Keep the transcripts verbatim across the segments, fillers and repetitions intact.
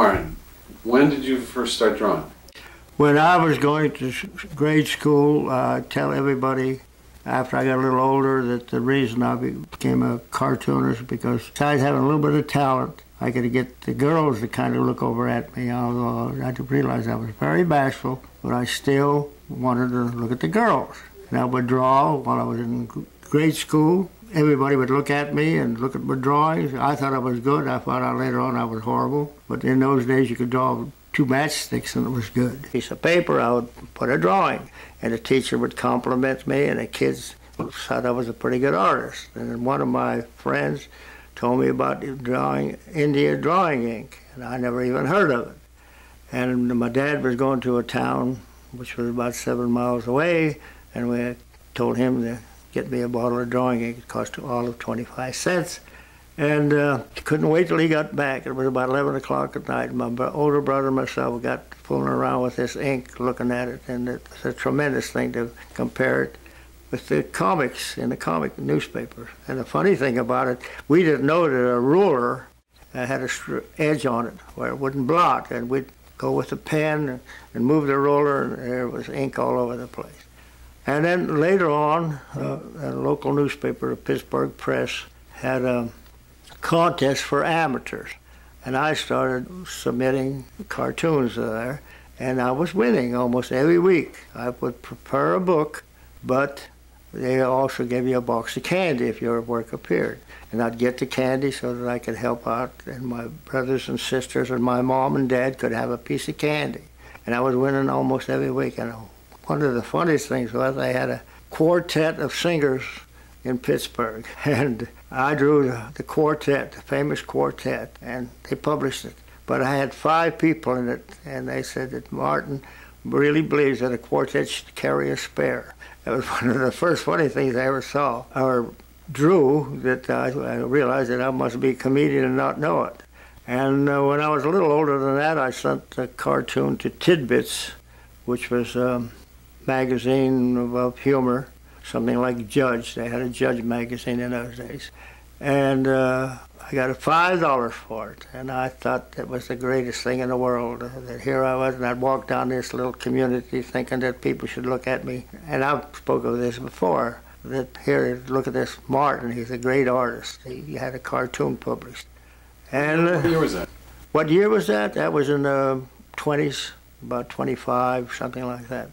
Martin, when did you first start drawing? When I was going to grade school, I uh, tell everybody after I got a little older that the reason I became a cartoonist because besides having a little bit of talent, I could get the girls to kind of look over at me, although I realized I was very bashful, but I still wanted to look at the girls. And I would draw while I was in grade school. Everybody would look at me and look at my drawings. I thought I was good. I found out later on I was horrible. But in those days, you could draw two matchsticks and it was good. A piece of paper, I would put a drawing, and the teacher would compliment me, and the kids thought I was a pretty good artist. And then one of my friends told me about drawing India Drawing Ink, and I never even heard of it. And my dad was going to a town which was about seven miles away, and we told him to get me a bottle of drawing ink. It cost all of twenty-five cents. And uh, couldn't wait till he got back. It was about eleven o'clock at night. My older brother and myself got fooling around with this ink, looking at it, and it's a tremendous thing to compare it with the comics in the comic newspaper. And the funny thing about it, we didn't know that a ruler had an edge on it where it wouldn't blot, and we'd go with a pen and move the ruler, and there was ink all over the place. And then later on, uh, a local newspaper, the Pittsburgh Press, had a contest for amateurs. And I started submitting cartoons there, and I was winning almost every week. I would prepare a book, but they also gave you a box of candy if your work appeared. And I'd get the candy so that I could help out, and my brothers and sisters and my mom and dad could have a piece of candy. And I was winning almost every week. And one of the funniest things was I had a quartet of singers in Pittsburgh, and I drew the quartet, the famous quartet, and they published it. But I had five people in it, and they said that Martin really believes that a quartet should carry a spare. That was one of the first funny things I ever saw, or drew, that I, I realized that I must be a comedian and not know it. And uh, when I was a little older than that, I sent a cartoon to Tidbits, which was um, magazine of humor, something like Judge. They had a Judge magazine in those days. And uh, I got five dollars for it, and I thought that was the greatest thing in the world, that here I was, and I'd walk down this little community thinking that people should look at me. And I've spoken of this before, that here, look at this Martin, he's a great artist. He had a cartoon published. And uh, what year was that? What year was that? That was in the twenties, about twenty-five, something like that.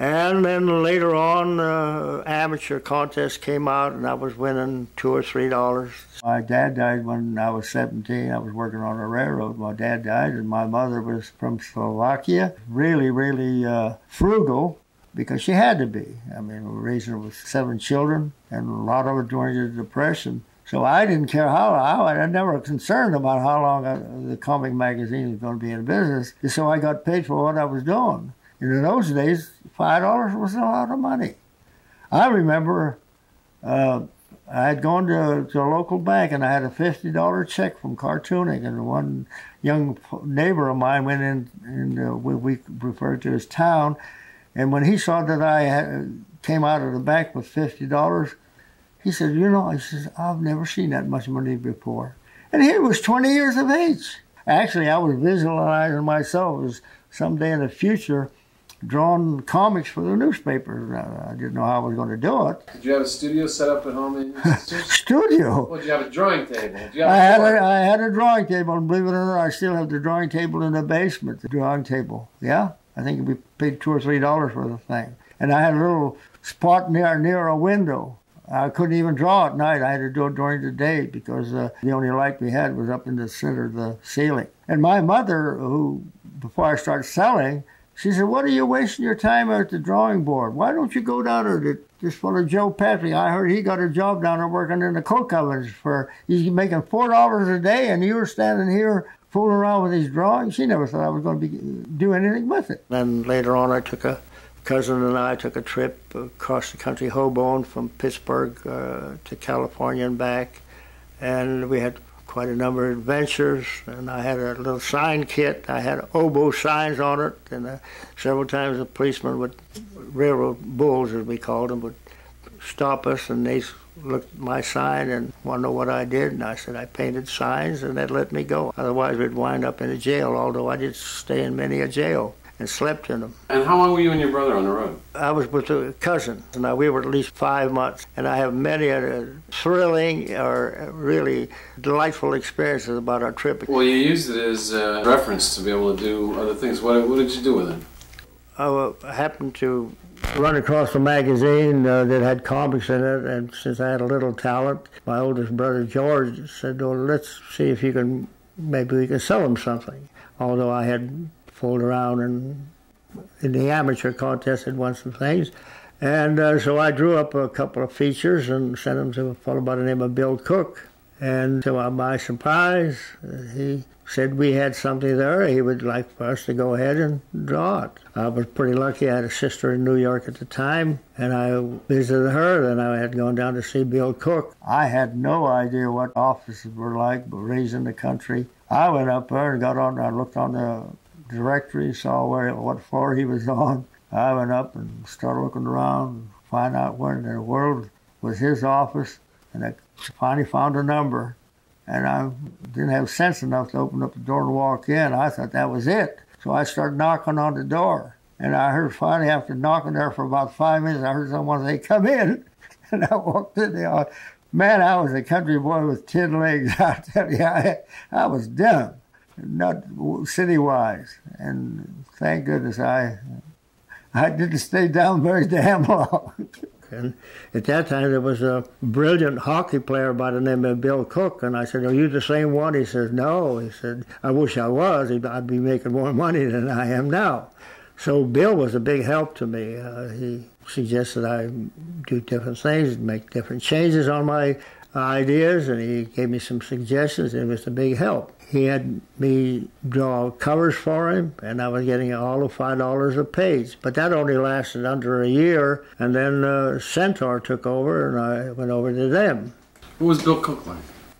And then later on, uh, amateur contest came out, and I was winning two or three dollars. My dad died when I was seventeen. I was working on a railroad. My dad died, and my mother was from Slovakia. Really, really uh, frugal, because she had to be. I mean, we were raising seven children, and a lot of them during the Depression. So I didn't care how, how I was never concerned about how long I, the comic magazine was going to be in business. So I got paid for what I was doing. And in those days, five dollars was a lot of money. I remember uh, I had gone to, to a local bank, and I had a fifty dollar check from cartooning. And one young neighbor of mine went in, in uh, what we referred to as town, and when he saw that I had, came out of the bank with fifty dollars, he said, you know, he says, I've never seen that much money before. And he was twenty years of age. Actually, I was visualizing myself as someday in the future drawing comics for the newspapers. I didn't know how I was going to do it. Did you have a studio set up at home? Studio? Well, did you have a drawing table? Did you have I, a had a, I had a drawing table, and believe it or not, I still have the drawing table in the basement. The drawing table, yeah? I think we paid two or three dollars for the thing. And I had a little spot near, near a window. I couldn't even draw at night. I had to do it during the day because uh, the only light we had was up in the center of the ceiling. And my mother, who, before I started selling, she said, what are you wasting your time at the drawing board? Why don't you go down there to this fellow Joe Patrick? I heard he got a job down there working in the coke ovens for, he's making four dollars a day, and you were standing here fooling around with his drawings. She never thought I was going to be, do anything with it. Then later on, I took a cousin and I took a trip across the country, Hoboken, from Pittsburgh uh, to California and back. And we had quite a number of adventures, and I had a little sign kit. I had oboe signs on it, and uh, several times a policeman would, railroad bulls as we called them, would stop us, and they looked at my sign and wanted to know what I did, and I said I painted signs, and that let me go. Otherwise, we'd wind up in a jail, although I did stay in many a jail and slept in them. And how long were you and your brother on the road? I was with a cousin, and we were at least five months. And I have many a thrilling or really delightful experiences about our trip. Well, you used it as a reference to be able to do other things. What, what did you do with it? I happened to run across a magazine uh, that had comics in it, and since I had a little talent, my oldest brother George said, well, let's see if you can, maybe we can sell him something. Although I had fooled around and in the amateur contest and won some things. And uh, so I drew up a couple of features and sent them to a fellow by the name of Bill Cook. And to uh, my surprise, he said we had something there. He would like for us to go ahead and draw it. I was pretty lucky. I had a sister in New York at the time, and I visited her. Then I had gone down to see Bill Cook. I had no idea what offices were like, but raising the country. I went up there and got on. I looked on the directory, saw where what floor he was on. I went up and started looking around, and find out where in the world was his office, and I finally found a number. And I didn't have sense enough to open up the door and walk in. I thought that was it. So I started knocking on the door. And I heard finally, after knocking there for about five minutes, I heard someone say, come in. And I walked in the office. Man, I was a country boy with ten legs. I tell you, I, I was dumb, not city-wise. And thank goodness I, I didn't stay down very damn long. And at that time, there was a brilliant hockey player by the name of Bill Cook. And I said, are you the same one? He said, no. He said, I wish I was. I'd be making more money than I am now. So Bill was a big help to me. Uh, he suggested I do different things, make different changes on my ideas, and he gave me some suggestions. It was a big help. He had me draw covers for him, and I was getting all of five dollars a page. But that only lasted under a year, and then uh, Centaur took over, and I went over to them. What was Bill Cook like?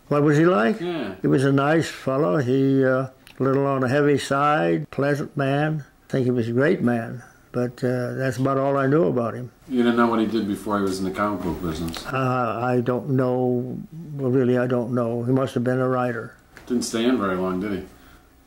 What was he like? Yeah. He was a nice fellow. He uh, a little on the heavy side, pleasant man. I think he was a great man. But uh, that's about all I knew about him. You didn't know what he did before he was in the comic book business? Uh, I don't know. Well, really, I don't know. He must have been a writer. Didn't stay in very long, did he?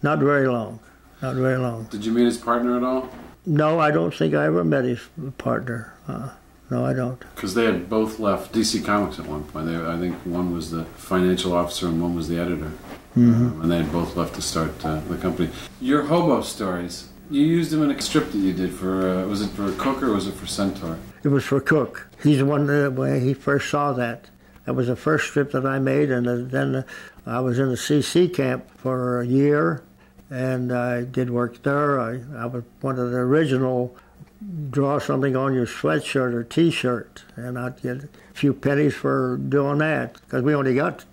Not very long. Not very long. Did you meet his partner at all? No, I don't think I ever met his partner. Uh, no, I don't. Because they had both left D C Comics at one point. They, I think one was the financial officer and one was the editor. Mm-hmm. uh, and they had both left to start uh, the company. Your hobo stories... You used him in a strip that you did for, uh, was it for Cook or was it for Centaur? It was for Cook. He's the one that, when he first saw that. That was the first strip that I made, and then I was in a C C camp for a year, and I did work there. I, I was one of the original, draw something on your sweatshirt or T-shirt, and I'd get a few pennies for doing that, because we only got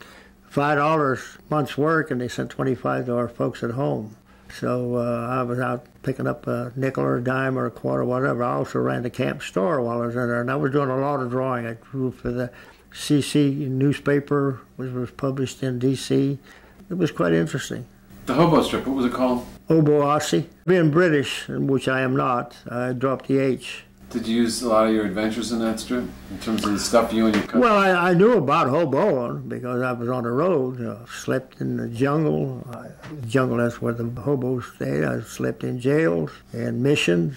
five dollars a month's work, and they sent twenty-five dollars to our folks at home. So uh, I was out picking up a nickel or a dime or a quarter, whatever. I also ran the camp store while I was in there, and I was doing a lot of drawing. I drew for the C C newspaper, which was published in D C It was quite interesting. The hobo strip, what was it called? Oboasi. Being British, which I am not, I dropped the H. Did you use a lot of your adventures in that strip, in terms of the stuff you and your cousin? Well, I, I knew about hoboing because I was on the road. I slept in the jungle. I, the jungle, that's where the hobos stayed. I slept in jails and missions.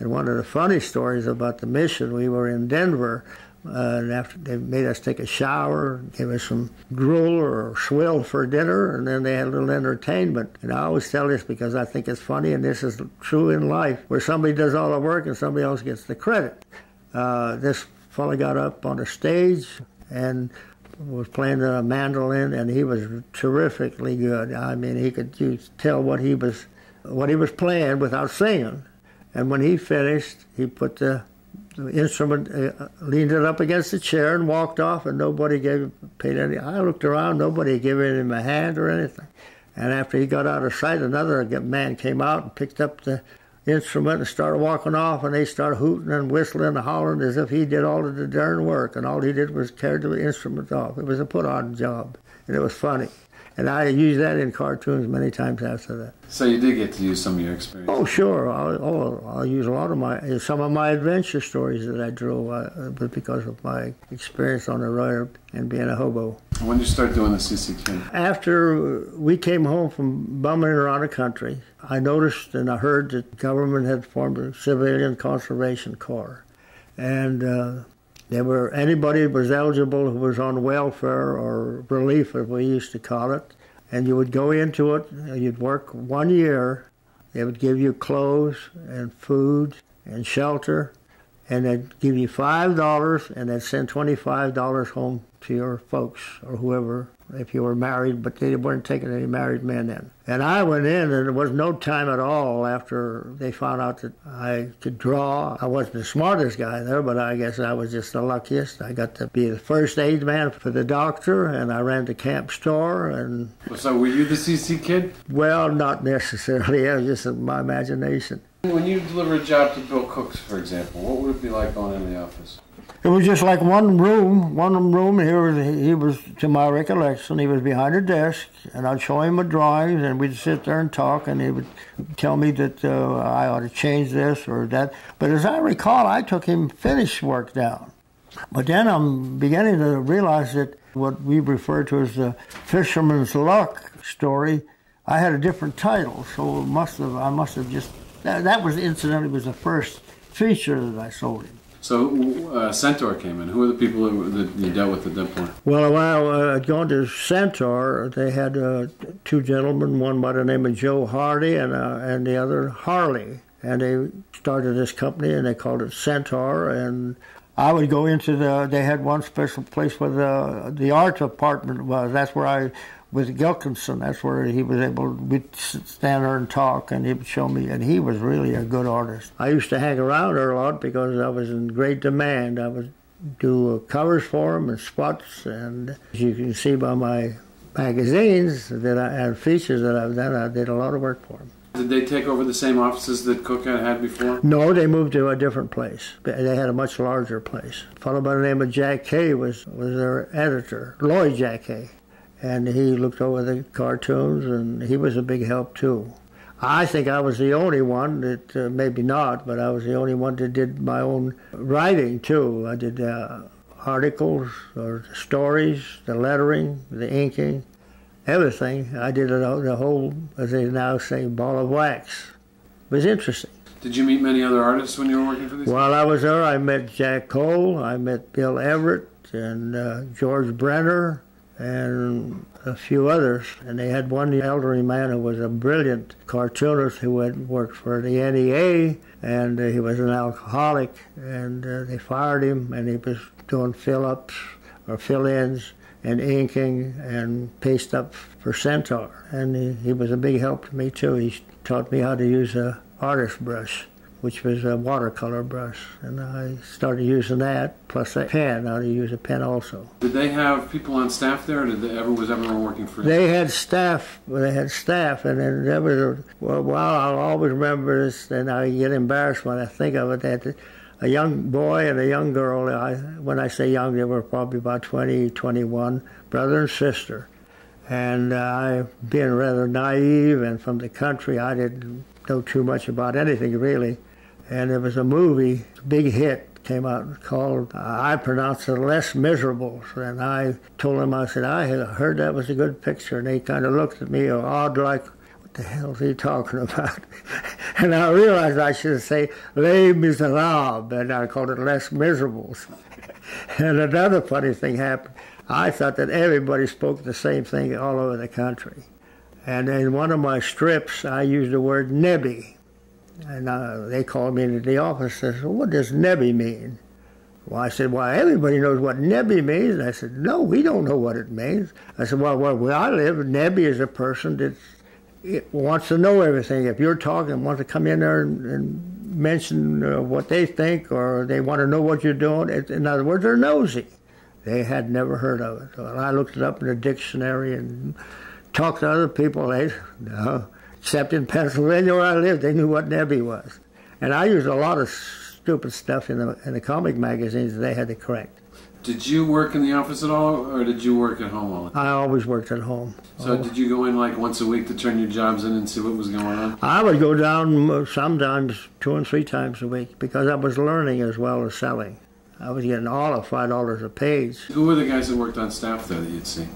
And one of the funny stories about the mission, we were in Denver, uh, and after they made us take a shower, gave us some gruel or swill for dinner, and then they had a little entertainment. And I always tell this because I think it's funny, and this is true in life, where somebody does all the work and somebody else gets the credit. Uh, this fella got up on the stage and was playing a mandolin, and he was terrifically good. I mean, he could you tell what he was what he was playing without singing. And when he finished, he put the The instrument, uh, leaned it up against the chair and walked off, and nobody gave paid any. I looked around, nobody gave him a hand or anything. And after he got out of sight, another man came out and picked up the instrument and started walking off, and they started hooting and whistling and hollering as if he did all of the darn work, and all he did was carry the instrument off. It was a put-on job, and it was funny. And I used that in cartoons many times after that. So you did get to use some of your experience? Oh, sure. I'll, oh, I'll use a lot of my, some of my adventure stories that I drew uh, because of my experience on the road and being a hobo. When did you start doing the C C Q? After we came home from bumming around the country, I noticed and I heard that the government had formed a Civilian Conservation Corps. And uh, there were, anybody was eligible who was on welfare or relief, as we used to call it, and you would go into it, you'd work one year, they would give you clothes and food and shelter, and they'd give you five dollars and they'd send twenty-five dollars home to your folks or whoever, if you were married, but they weren't taking any married men in. And I went in, and there was no time at all after they found out that I could draw. I wasn't the smartest guy there, but I guess I was just the luckiest. I got to be the first aid man for the doctor, and I ran the camp store. And so were you the C C kid? Well, not necessarily. It was just my imagination. When you deliver a job to Bill Cook, for example, what would it be like going in the office? It was just like one room, one room. He was, he was, to my recollection, he was behind a desk, and I'd show him my drawings, and we'd sit there and talk, and he would tell me that uh, I ought to change this or that. But as I recall, I took him finished work down. But then I'm beginning to realize that what we refer to as the fisherman's luck story, I had a different title, so it must have, I must have just... That, that was, incidentally, was the first feature that I sold him. So uh, Centaur came in. Who were the people that you dealt with at that point? Well, while uh, I'd gone to Centaur, they had uh, two gentlemen, one by the name of Joe Hardy and, uh, and the other Harley. And they started this company, and they called it Centaur. And I would go into the, they had one special place where the, the art department was. That's where I... With Gilkinson, that's where he was able, we'd stand there and talk, and he would show me, and he was really a good artist. I used to hang around her a lot because I was in great demand. I would do covers for him and spots, and as you can see by my magazines that I, and features that I've done, I did a lot of work for him. Did they take over the same offices that Cook had had before? No, they moved to a different place. They had a much larger place. A fellow by the name of Jack Cole was, was their editor, Lloyd Jacquet. And he looked over the cartoons, and he was a big help, too. I think I was the only one that, uh, maybe not, but I was the only one that did my own writing, too. I did uh, articles or stories, the lettering, the inking, everything. I did it all, the whole, as they now say, ball of wax. It was interesting. Did you meet many other artists when you were working for these? While I was there, I met Jack Cole, I met Bill Everett, and uh, George Brenner, and a few others, and they had one elderly man who was a brilliant cartoonist who had worked for the N E A, and he was an alcoholic, and uh, they fired him, and he was doing fill-ups or fill-ins and inking and paste-up for Centaur, and he, he was a big help to me, too. He taught me how to use a artist brush, which was a watercolor brush, and I started using that, plus a pen. I use a pen also. Did they have people on staff there, or did they ever, was everyone working for you? They had staff, they had staff, and then there was a, well, well, I'll always remember this, and I get embarrassed when I think of it, that a young boy and a young girl, I, when I say young, they were probably about twenty, twenty-one, brother and sister. And uh, I, being rather naive and from the country, I didn't know too much about anything, really. And there was a movie, big hit, came out called, uh, I pronounced it Les Miserables. And I told them, I said, I heard that was a good picture. And they kind of looked at me odd like, what the hell is he talking about? And I realized I should say Les Miserables, and I called it Les Miserables. And another funny thing happened. I thought that everybody spoke the same thing all over the country. And in one of my strips, I used the word nebby. And uh, they called me into the office and said, well, what does nebby mean? Well, I said, well, everybody knows what nebby means. And I said, no, we don't know what it means. I said, well, where I live, nebby is a person that it wants to know everything. If you're talking, wants to come in there and, and mention uh, what they think, or they want to know what you're doing. It, in other words, they're nosy. They had never heard of it. And I looked it up in a dictionary and talked to other people. They, no. Except in Pennsylvania where I lived, they knew what nebby was. And I used a lot of stupid stuff in the, in the comic magazines that they had to correct. Did you work in the office at all, or did you work at home all the time? I always worked at home. So oh. Did you go in like once a week to turn your jobs in and see what was going on? I would go down sometimes two and three times a week because I was learning as well as selling. I was getting all of five dollars a page. Who were the guys that worked on staff there that you'd see?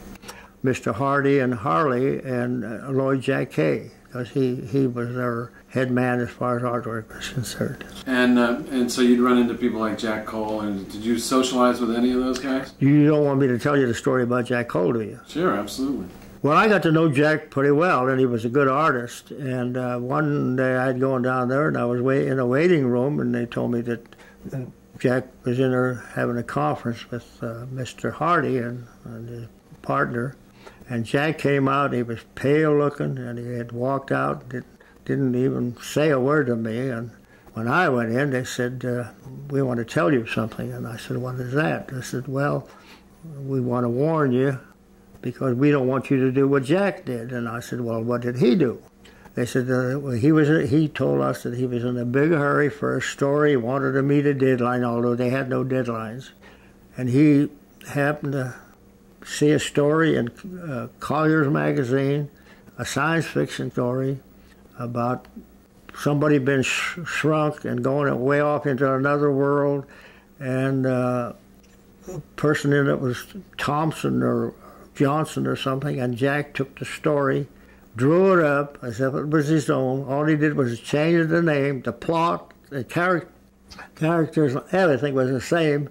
Mister Hardy and Harley and uh, Lloyd Jacquet, because he, he was their head man as far as artwork was concerned. And uh, and so you'd run into people like Jack Cole, and did you socialize with any of those guys? You don't want me to tell you the story about Jack Cole, do you? Sure, absolutely. Well, I got to know Jack pretty well, and he was a good artist. And uh, one day I'd gone down there, and I was wait in a waiting room, and they told me that uh, Jack was in there having a conference with uh, Mister Hardy and, and his partner. And Jack came out, he was pale looking, and he had walked out, did, didn't even say a word to me. And when I went in, they said, uh, we want to tell you something. And I said, what is that? They said, well, we want to warn you because we don't want you to do what Jack did. And I said, well, what did he do? They said, uh, well, he, was, he told us that he was in a big hurry for a story, he wanted to meet a deadline, although they had no deadlines. And he happened to see a story in uh, Collier's Magazine, a science fiction story about somebody being sh shrunk and going way off into another world, and uh, a person in it was Thompson or Johnson or something, and Jack took the story, drew it up as if it was his own. All he did was change the name, the plot, the char characters, everything was the same.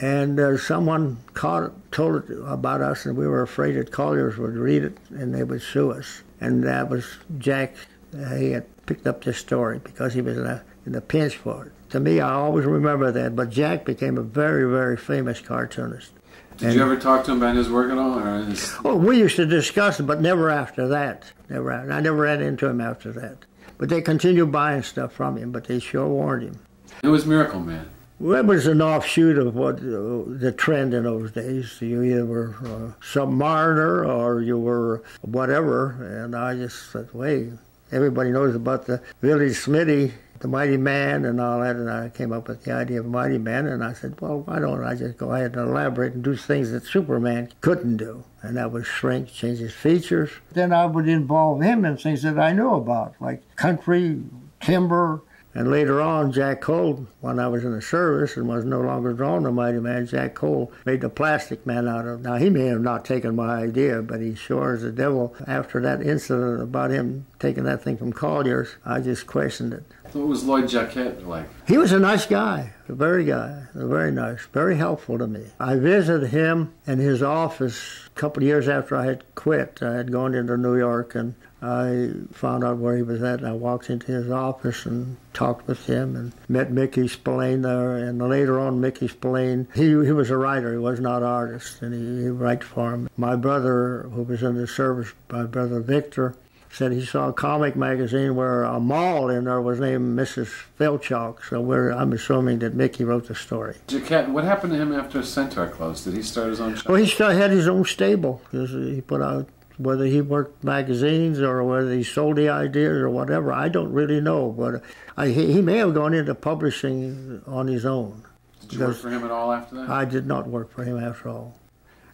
And uh, someone caught it, told it about us, and we were afraid that Collier's would read it and they would sue us. And that was Jack. Uh, he had picked up this story because he was in a, in a pinch for it. To me, I always remember that. But Jack became a very, very famous cartoonist. Did and, you ever talk to him about his work at all? Or his... Oh, we used to discuss it, but never after that. Never. I never ran into him after that. But they continued buying stuff from him, but they sure warned him. It was Miracle Man. It was an offshoot of what uh, the trend in those days. You either were uh, Sub-Mariner or you were whatever. And I just said, wait, everybody knows about the Village Smitty, the Mighty Man and all that. And I came up with the idea of Mighty Man. And I said, well, why don't I just go ahead and elaborate and do things that Superman couldn't do? And that was shrink, change his features. Then I would involve him in things that I knew about, like country, timber. And later on, Jack Cole, when I was in the service and was no longer drawing the Mighty Man, Jack Cole made the Plastic Man out of it. Now, he may have not taken my idea, but he sure is the devil. After that incident about him taking that thing from Collier's, I just questioned it. What was Lloyd Jacquet like? He was a nice guy, a very guy, very nice, very helpful to me. I visited him in his office a couple of years after I had quit. I had gone into New York and I found out where he was at, and I walked into his office and talked with him and met Mickey Spillane there, and later on Mickey Spillane, he, he was a writer, he was not an artist, and he, he wrote for him. My brother, who was in the service, my brother Victor, said he saw a comic magazine where a mall in there was named Missus Filchock, so we're, I'm assuming that Mickey wrote the story. Jacquet, what happened to him after Centaur closed? Did he start his own shop? Well, he still had his own stable. He put out... Whether he worked magazines or whether he sold the ideas or whatever, I don't really know. But I, he, he may have gone into publishing on his own. Did you work for him at all after that? I did not work for him after all.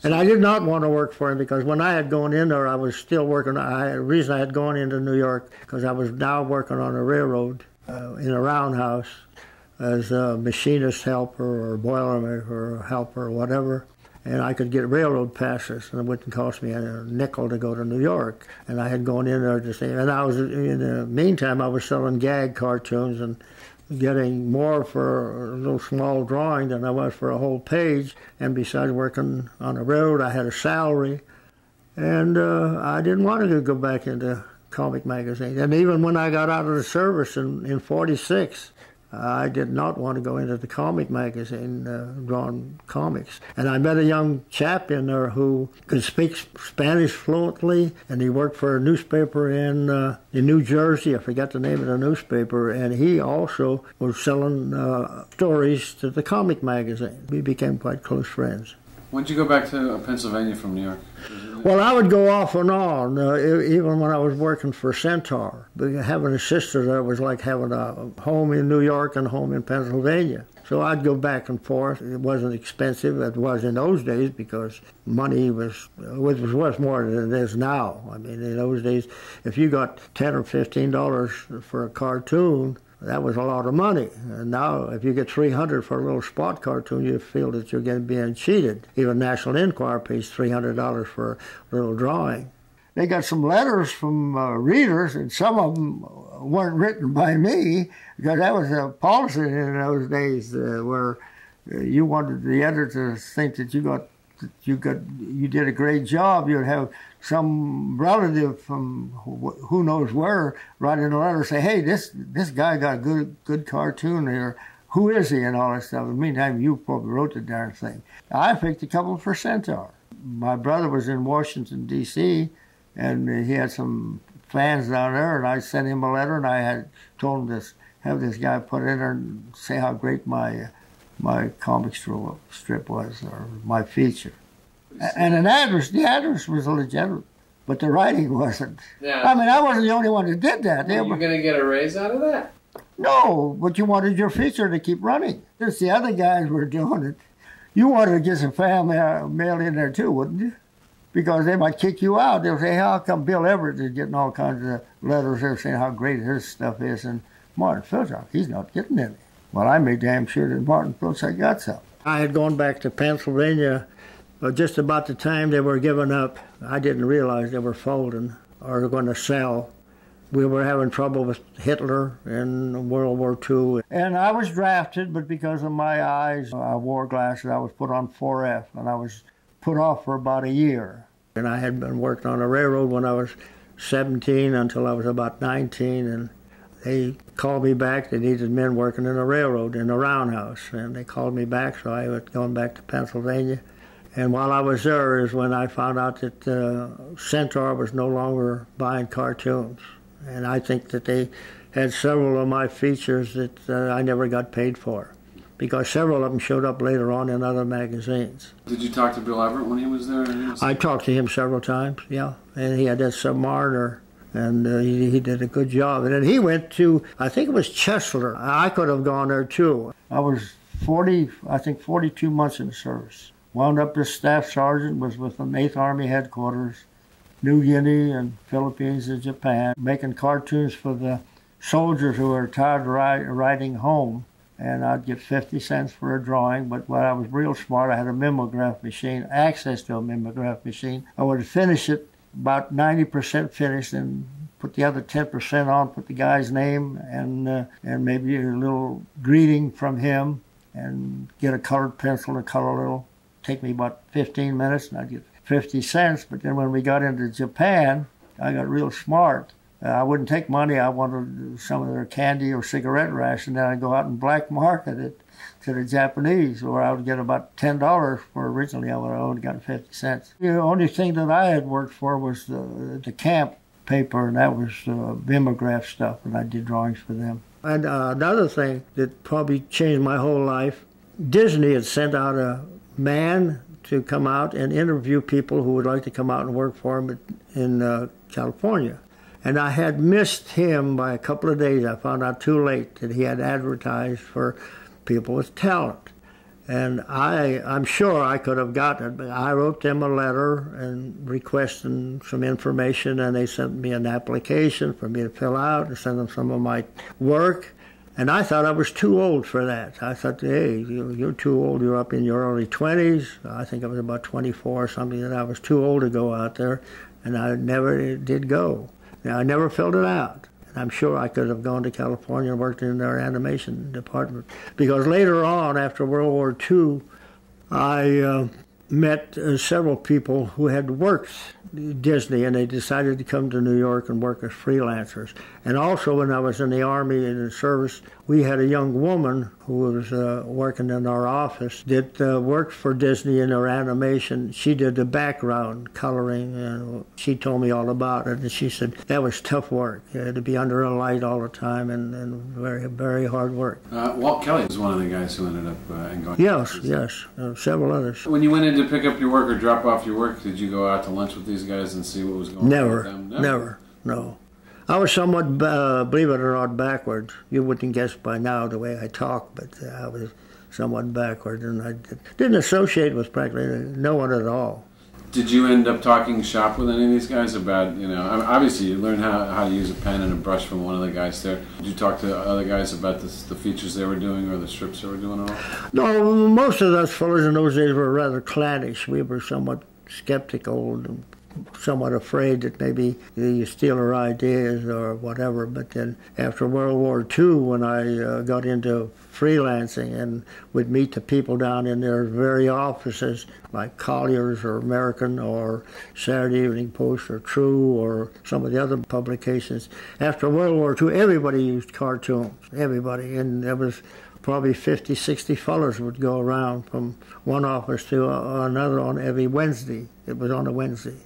And I did not want to work for him because when I had gone in there, I was still working. I, the reason I had gone into New York because I was now working on a railroad uh, in a roundhouse as a machinist helper or boilermaker helper or whatever. And I could get railroad passes, and it wouldn't cost me a nickel to go to New York. And I had gone in there to see, and I was, in the meantime, I was selling gag cartoons and getting more for a little small drawing than I was for a whole page. And besides working on a railroad, I had a salary. And uh, I didn't want to go back into comic magazines. And even when I got out of the service in, in forty-six, I did not want to go into the comic magazine, uh, drawing comics. And I met a young chap in there who could speak Spanish fluently, and he worked for a newspaper in, uh, in New Jersey. I forgot the name of the newspaper. And he also was selling uh, stories to the comic magazine. We became quite close friends. When did you go back to Pennsylvania from New York? Well, I would go off and on, uh, even when I was working for Centaur. Having a sister there was like having a home in New York and a home in Pennsylvania. So I'd go back and forth. It wasn't expensive. It was in those days because money was, was worth more than it is now. I mean, in those days, if you got ten or fifteen dollars for a cartoon, that was a lot of money. And now, if you get three hundred dollars for a little spot cartoon, you feel that you're getting being cheated. Even National Enquirer pays three hundred dollars for a little drawing. They got some letters from uh, readers, and some of them weren't written by me, because that was a policy in those days uh, where you wanted the editor to think that you got that you got you did a great job. You'd have some relative from who knows where write in a letter, say, "Hey, this this guy got a good good cartoon here. Who is he?" and all that stuff. In the meantime, you probably wrote the darn thing. I picked a couple for Centaur. My brother was in Washington D C, and he had some fans down there, and I sent him a letter, and I had told him to have this guy put in there and say how great my uh, my comic strip was, or my feature. And an address, the address was legitimate, but the writing wasn't. Yeah. I mean, I wasn't the only one who did that. Were you going to get a raise out of that? No, but you wanted your feature to keep running. Since the other guys were doing it, you wanted to get some fan mail in there too, wouldn't you? Because they might kick you out. They'll say, how come Bill Everett is getting all kinds of letters there saying how great his stuff is, and Martin Filchak, he's not getting any. Well, I made damn sure that Martin Filchak got some. I had gone back to Pennsylvania just about the time they were giving up. I didn't realize they were folding or going to sell. We were having trouble with Hitler in World War Two. And I was drafted, but because of my eyes, I wore glasses. I was put on four F, and I was put off for about a year. And I had been working on a railroad when I was seventeen until I was about nineteen, and they called me back. They needed men working in a railroad in a roundhouse, and they called me back, so I was going back to Pennsylvania. And while I was there is when I found out that uh, Centaur was no longer buying cartoons. And I think that they had several of my features that uh, I never got paid for, because several of them showed up later on in other magazines. Did you talk to Bill Everett when he was there? He was I talked to him several times, yeah. And he had that Sub-Mariner, and uh, he, he did a good job. And then he went to, I think it was Chesler. I could have gone there too. I was forty, I think forty-two months in the service. Wound up as staff sergeant, was with the eighth Army Headquarters, New Guinea and Philippines and Japan, making cartoons for the soldiers who were tired of riding home. And I'd get fifty cents for a drawing, but when I was real smart, I had a mimeograph machine, access to a mimeograph machine. I would finish it about ninety percent finished and put the other ten percent on, put the guy's name and, uh, and maybe a little greeting from him, and get a colored pencil to color a little. Take me about fifteen minutes, and I'd get fifty cents, but then when we got into Japan, I got real smart. Uh, I wouldn't take money. I wanted some of their candy or cigarette ration, and then I'd go out and black market it to the Japanese, where I would get about ten dollars for originally I would have only got fifty cents. The only thing that I had worked for was the, the camp paper, and that was uh, mimeograph stuff, and I did drawings for them. And uh, another thing that probably changed my whole life, Disney had sent out a man to come out and interview people who would like to come out and work for him in uh, California. And I had missed him by a couple of days. I found out too late that he had advertised for people with talent. And I, I'm sure I could have gotten it, but I wrote them a letter and requesting some information, and they sent me an application for me to fill out and send them some of my work. And I thought I was too old for that. I thought, hey, you're too old. You're up in your early twenties. I think I was about twenty-four or something, and I was too old to go out there, and I never did go. Now, I never filled it out, and I'm sure I could have gone to California and worked in their animation department. Because later on, after World War Two, I uh, met uh, several people who had worked at Disney, and they decided to come to New York and work as freelancers. And also, when I was in the Army and in service, we had a young woman who was uh, working in our office that uh, worked for Disney in their animation. She did the background coloring, and she told me all about it. And she said that was tough work, you had to be under a light all the time, and, and very, very hard work. Uh, Walt Kelly was one of the guys who ended up uh, going. Yes, yes, uh, several others. When you went into to pick up your work or drop off your work, did you go out to lunch with these guys and see what was going never, on with them? Never, never, no. I was somewhat, uh, believe it or not, backwards. You wouldn't guess by now the way I talk, but uh, I was somewhat backwards, and I did, didn't associate with practically no one at all. Did you end up talking shop with any of these guys about, you know, obviously you learned how, how to use a pen and a brush from one of the guys there. Did you talk to other guys about this, the features they were doing or the strips they were doing at all? No, most of us fellas in those days were rather clannish. We were somewhat skeptical and somewhat afraid that maybe you steal our ideas or whatever. But then after World War Two, when I uh, got into freelancing and would meet the people down in their very offices, like Collier's or American or Saturday Evening Post or True or some of the other publications. After World War Two, everybody used cartoons, everybody, and there was probably fifty, sixty fellas would go around from one office to another on every Wednesday. It was on a Wednesday.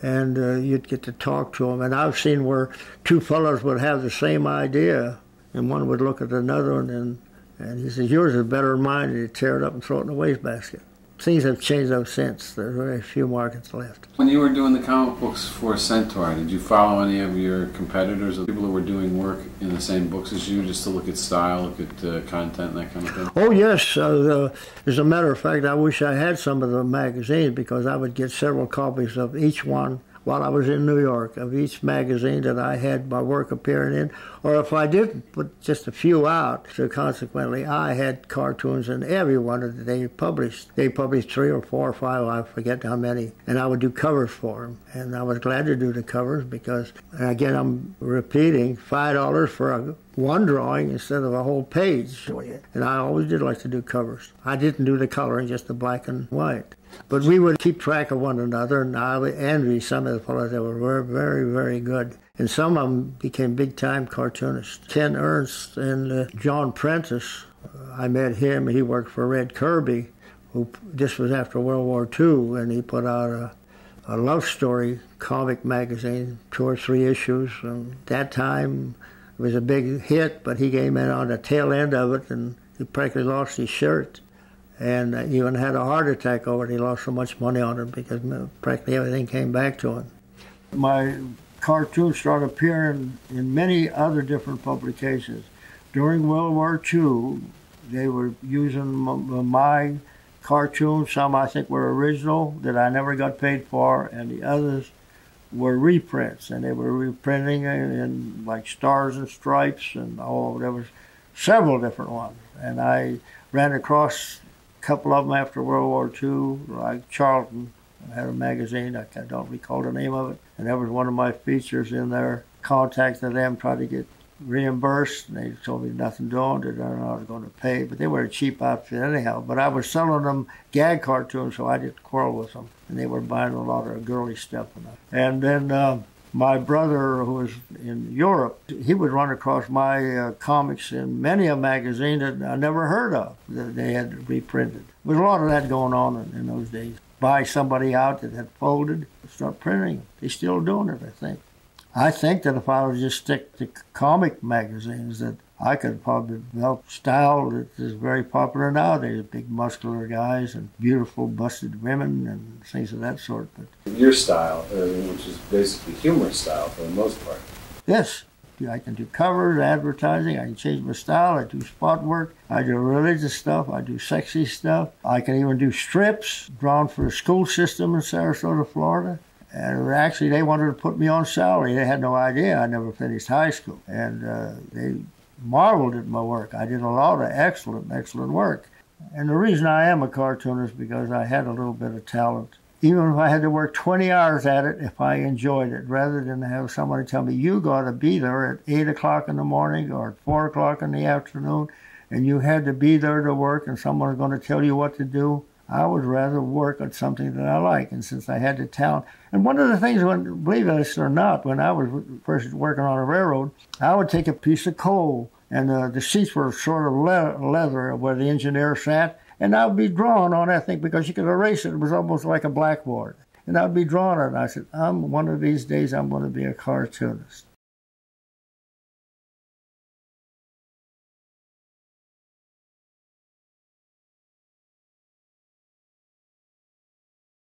And uh, you'd get to talk to them. And I've seen where two fellows would have the same idea, and one would look at another one, and, and he says, yours is better than mine, and he'd tear it up and throw it in the wastebasket. Things have changed up since. There's very few markets left. When you were doing the comic books for Centaur, did you follow any of your competitors or people who were doing work in the same books as you, just to look at style, look at uh, content, and that kind of thing? Oh, yes. Uh, the, as a matter of fact, I wish I had some of the magazines, because I would get several copies of each one while I was in New York, of each magazine that I had my work appearing in. Or if I didn't, put just a few out. So consequently, I had cartoons in every one that they published. They published three or four or five, I forget how many, and I would do covers for them. And I was glad to do the covers because, and again, I'm repeating, five dollars for a, one drawing instead of a whole page. And I always did like to do covers. I didn't do the coloring, just the black and white. But we would keep track of one another, and I would envy some of the fellows that were very, very good. And some of them became big-time cartoonists. Ken Ernst and uh, John Prentice, uh, I met him. He worked for Red Kirby, who this was after World War Two, and he put out a, a love story comic magazine, two or three issues. And that time it was a big hit, but he came in on the tail end of it, and he practically lost his shirt. And even had a heart attack over it. He lost so much money on it because practically everything came back to him. My cartoons started appearing in many other different publications. During World War Two, they were using my cartoons. Some I think were original that I never got paid for, and the others were reprints. And they were reprinting in like Stars and Stripes and all. There was several different ones, and I ran across couple of them after World War Two, like Charlton had a magazine, I don't recall the name of it, and that was one of my features in there. Contacted them, tried to get reimbursed, and they told me nothing doing, they don't know I was going to pay, but they were a cheap outfit anyhow. But I was selling them gag cartoons, so I didn't quarrel with them, and they were buying a lot of girly stuff. And then um, my brother, who was in Europe, he would run across my uh, comics in many a magazine that I never heard of that they had reprinted. There was a lot of that going on in, in those days. Buy somebody out that had folded, start printing them. They're still doing it, I think. I think that if I would just stick to comic magazines, that I could probably develop style that is very popular nowadays, big muscular guys and beautiful busted women and things of that sort. But your style, which is basically humorous style for the most part. Yes. I can do covers, advertising, I can change my style, I do spot work, I do religious stuff, I do sexy stuff. I can even do strips drawn for the school system in Sarasota, Florida. And actually they wanted to put me on salary. They had no idea. I never finished high school. And uh, they marveled at my work. I did a lot of excellent, excellent work. And the reason I am a cartoonist is because I had a little bit of talent. Even if I had to work twenty hours at it, if I enjoyed it, rather than have somebody tell me, you got to be there at eight o'clock in the morning or at four o'clock in the afternoon, and you had to be there to work and someone's going to tell you what to do. I would rather work on something that I like, and since I had the talent. And one of the things, when, believe it or not, when I was first working on a railroad, I would take a piece of coal, and uh, the seats were sort of le leather where the engineer sat, and I would be drawing on that thing because you could erase it. It was almost like a blackboard. And I would be drawing on it, and I said, I'm, one of these days I'm going to be a cartoonist.